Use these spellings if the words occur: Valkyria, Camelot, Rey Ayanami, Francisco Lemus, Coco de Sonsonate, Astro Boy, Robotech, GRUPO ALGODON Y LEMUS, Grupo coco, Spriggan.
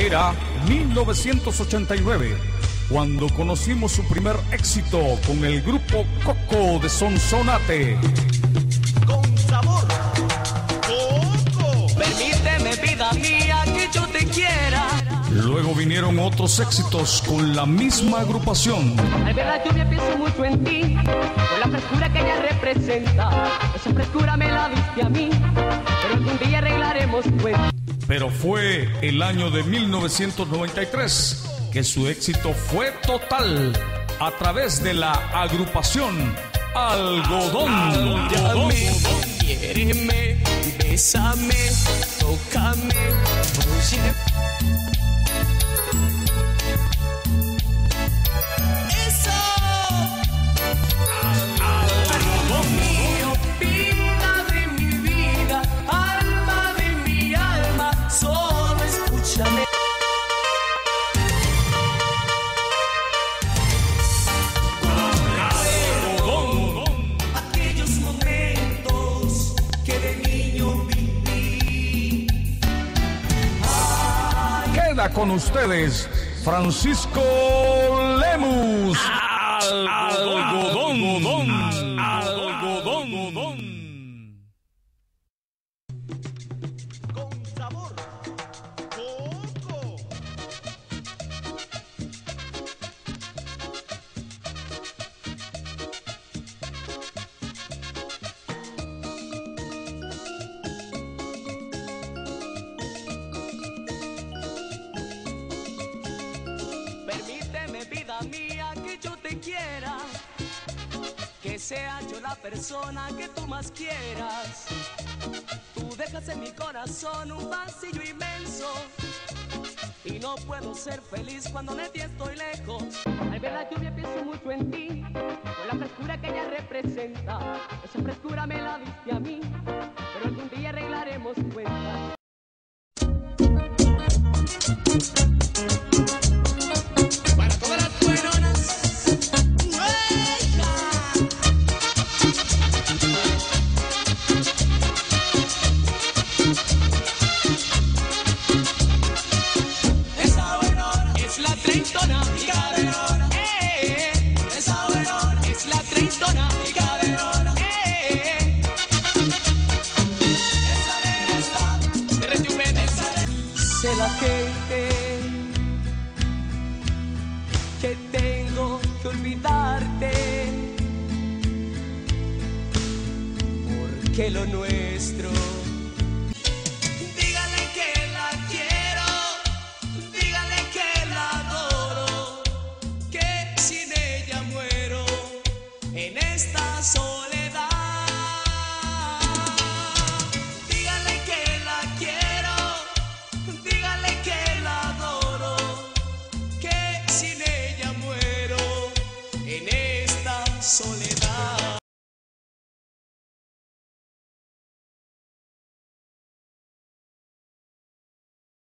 Era 1989, cuando conocimos su primer éxito con el grupo Coco de Sonsonate. Con sabor, Coco. Permíteme, vida mía, que yo te quiera. Luego vinieron otros éxitos con la misma agrupación. Al ver la lluvia pienso mucho en ti, con la frescura que ella representa. Esa frescura me la diste a mí, pero algún día arreglaremos cuentas. Pero fue el año de 1993 que su éxito fue total a través de la agrupación Algodón. Llame, quiéreme, bésame, tócame, oye. ¡Eso! Algodón mío, vida de mi vida, alma de mi alma, solo escúchame. Con ustedes, Francisco Lemus. Algodón. Con sabor, Coco. Mía, que yo te quiera, que sea yo la persona que tú más quieras. Tú dejas en mi corazón un vacío inmenso y no puedo ser feliz cuando de ti estoy lejos. Al ver la lluvia pienso mucho en ti, con la frescura que ella representa. Esa frescura me la diste a mí, pero algún día arreglaremos cuentas. Que tengo que olvidarte, porque lo nuestro. Dígale que la quiero, dígale que la adoro, que sin ella muero en esta soledad. Soledad.